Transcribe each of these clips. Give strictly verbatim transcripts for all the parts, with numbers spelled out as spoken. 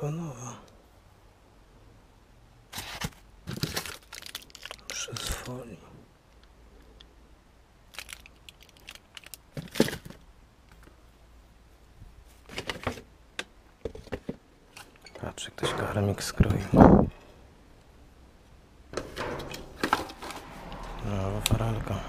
Panowa. Przez folię. Patrz, ktoś karmik skroił. No, faralka.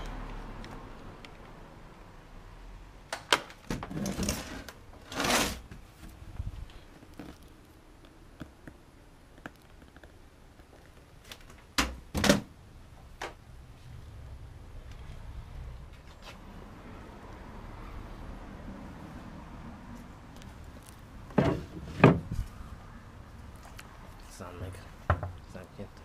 Zamek zamknięty.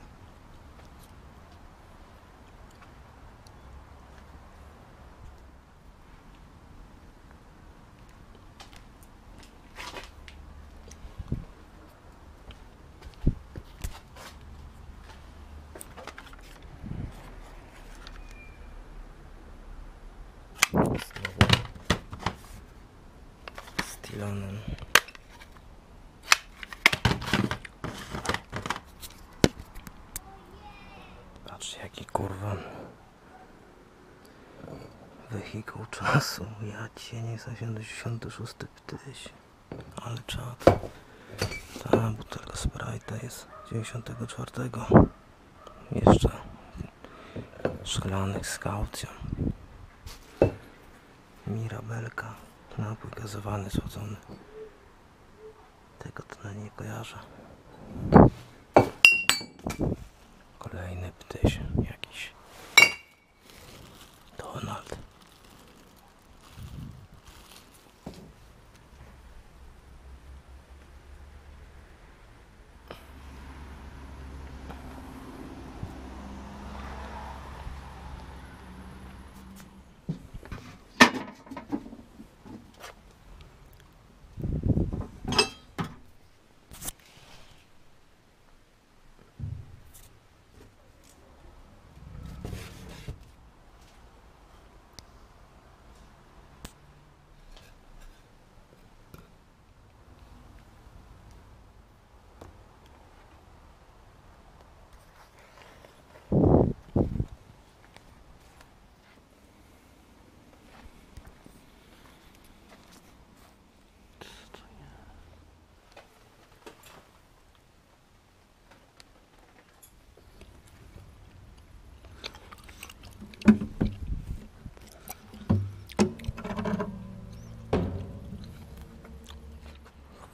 Znowu z tylonem. Jaki kurwa wehikuł czasu, ja cię nie za siedemdziesiąty szósty ptyś, ale czad. Ta butelka Sprite'a jest dziewięćdziesiątego czwartego, jeszcze szklanych z kaucją, mirabelka, napój gazowany słodzony, tego to na nie kojarzę. Kolejny ptyś jakiś. Donald.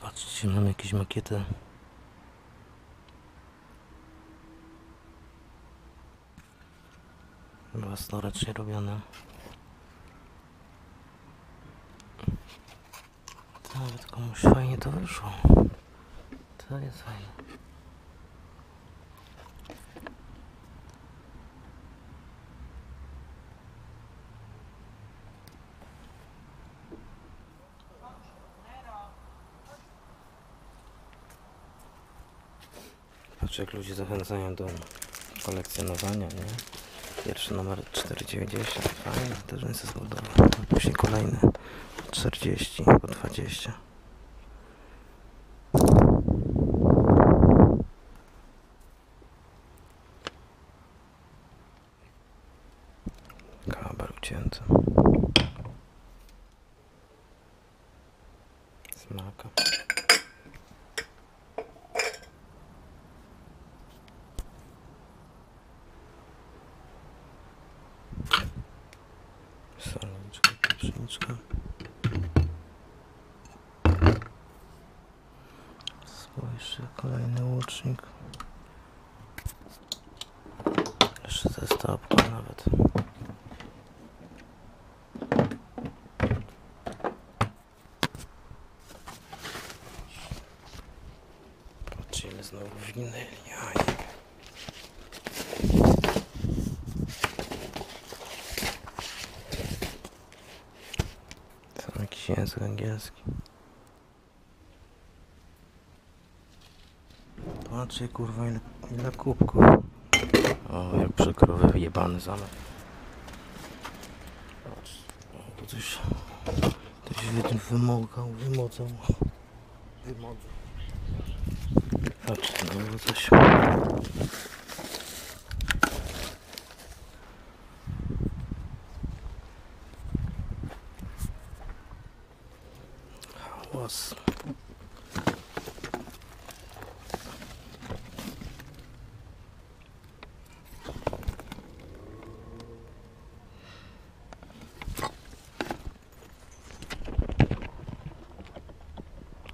Patrzcie, mam jakieś makiety. Własnoręcznie robione. Nawet komuś fajnie to wyszło. To jest fajne. Patrzę, jak ludzie zachęcają do kolekcjonowania, nie? Pierwszy numer cztery dziewięćdziesiąt, fajnie, też nie są dobre. Później kolejne czterdzieści po dwadzieścia. Kabel ucięty. Smaka. Solniczka, pieprzniczka. Spójrzcie, kolejny łucznik. Jeszcze ze stopką nawet. Patrzymy znowu w innej linii. Język angielski. Patrzcie kurwa ile, ile kubków. O, jak przykro, wyjebany zamek. O, coś, coś wymokał, wymocał. Wymocał. Patrz, znowu coś. Hałas.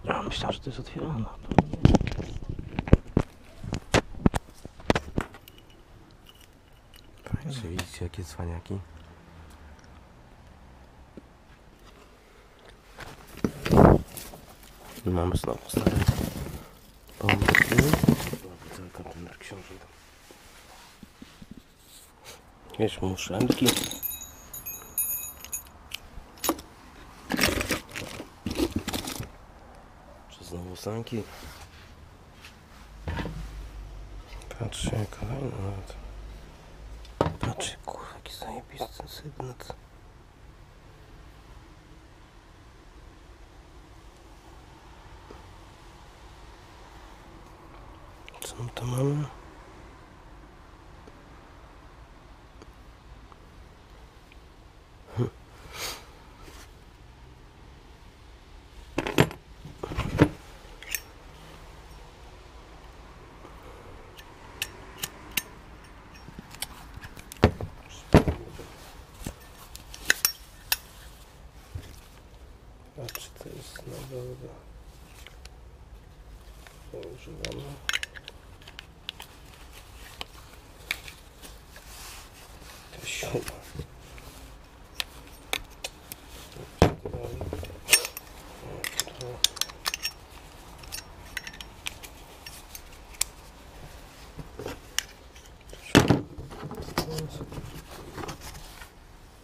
Ja myślałem, że to jest otwierana. Czy widzicie jakie cwaniaki? I mamy znowu stare pomysły. Widzę kontener książąt. Jakieś muszenki. Czy znowu sanki? Patrzcie, kolejny nawet. Patrzcie, kurwa, jaki zajebisty sygnet. Co my to mamy? Hm. Patrzcie, to jest naprawdę używane. To śruba.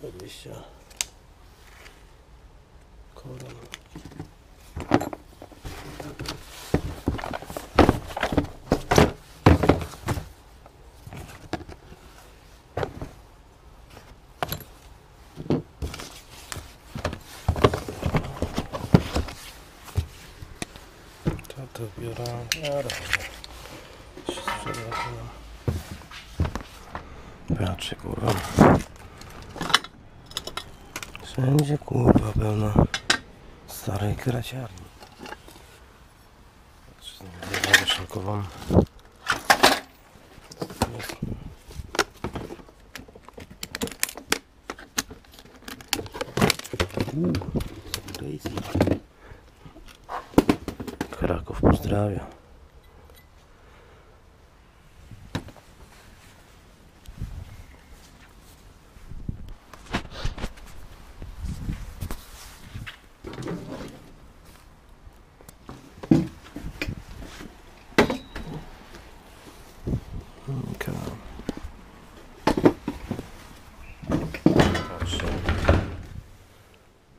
dwadzieścia. Koron. To to biorę. Ja Patrzcie, kurwa. Wszędzie kurwa pełna starej kraciarni. Patrzcie, znowu wyszalkowam. Uuu, crazy. Kraków pozdrawia. Okay. Patrzę.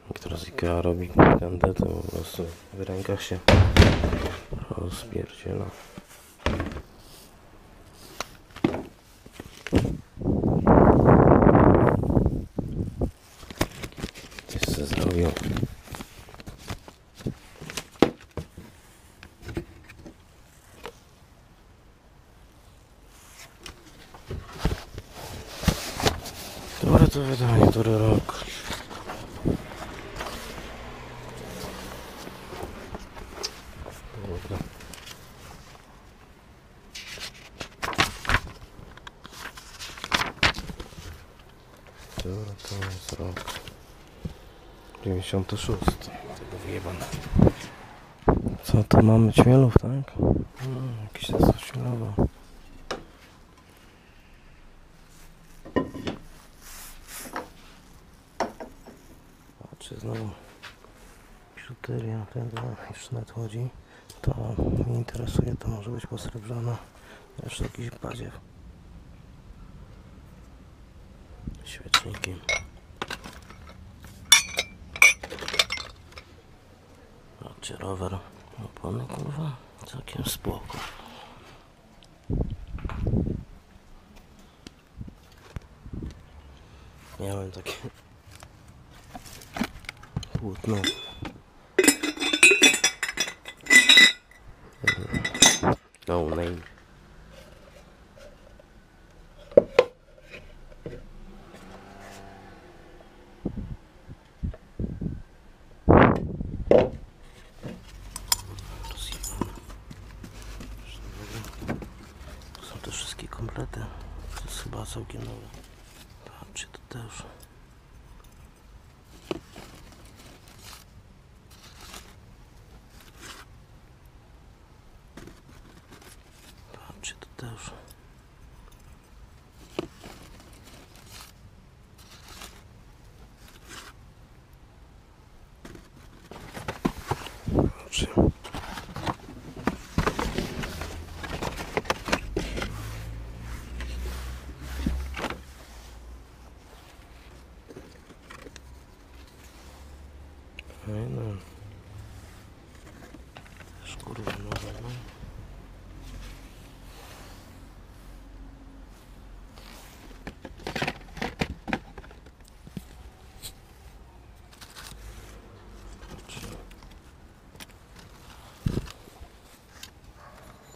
Jak teraz Ikea robi tędę, to po prostu w rękach się rozpierdziela. Coś się zrobił. Dobre to wydanie, który rok. Dobra. Dobra, to jest rok dziewięćdziesiąty szósty. Tego wyjebane. Co tu mamy? Ćmielów, tak? Hmm, jakiś zestaw ćmielowa. Patrzcie, znowu biżuteria, pędla, już nawet chodzi. To mnie interesuje, to może być posrebrzana. Jeszcze jakiś badziew. Świeczniki. Patrzcie, rower. Opony, kurwa, całkiem spoko. Miałem takie płótno. no name. Są te wszystkie komplety. To jest chyba całkiem nowe. Patrzcie, to też. Patrzcie, to też. Patrzcie.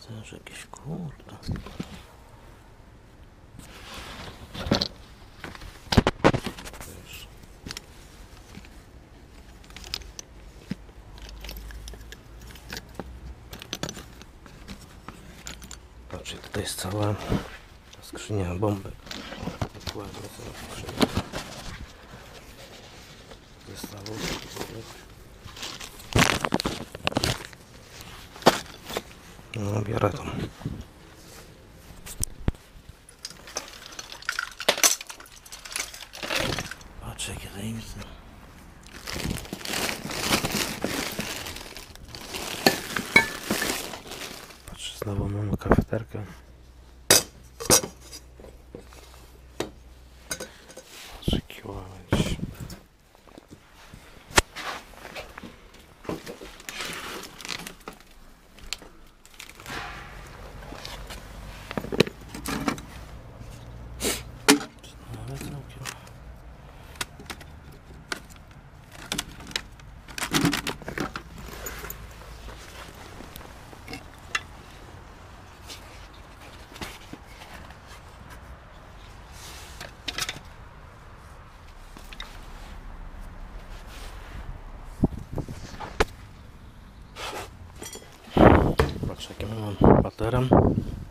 Też jakieś kurde. Patrzcie, tutaj jest cała skrzynia bombek. Dokładnie cała skrzynia. Zestawu bombek. No, biorę tam. Patrzę, jakie tajemnice. Patrzę, znowu mamy kafeterkę. Czekam, mam baterem.